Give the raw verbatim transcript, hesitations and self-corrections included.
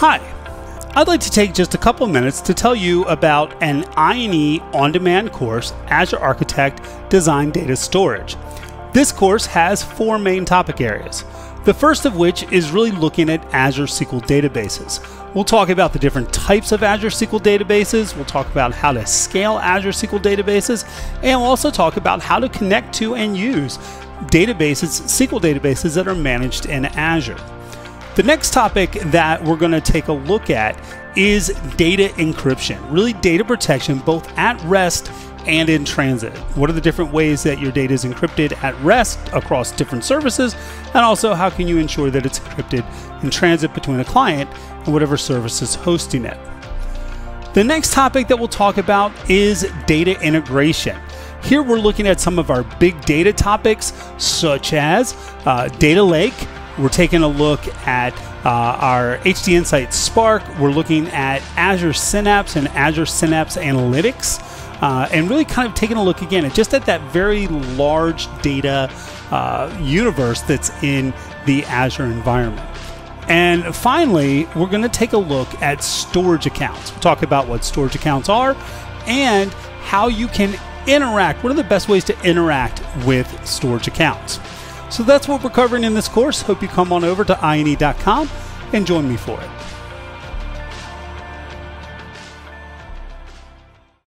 Hi, I'd like to take just a couple minutes to tell you about an I N E on-demand course, Azure Architect Design Data Storage. This course has four main topic areas. The first of which is really looking at Azure S Q L databases. We'll talk about the different types of Azure S Q L databases, we'll talk about how to scale Azure S Q L databases, and we'll also talk about how to connect to and use databases, S Q L databases that are managed in Azure. The next topic that we're going to take a look at is data encryption, really data protection both at rest and in transit. What are the different ways that your data is encrypted at rest across different services, and also how can you ensure that it's encrypted in transit between a client and whatever service is hosting it. The next topic that we'll talk about is data integration. Here we're looking at some of our big data topics, such as uh, Data Lake. We're taking a look at uh, our H D Insight Spark. We're looking at Azure Synapse and Azure Synapse Analytics. Uh, and really kind of taking a look again at just at that very large data uh, universe that's in the Azure environment. And finally, we're going to take a look at storage accounts. We'll talk about what storage accounts are and how you can interact. What are the best ways to interact with storage accounts? So that's what we're covering in this course. Hope you come on over to I N E dot com and join me for it.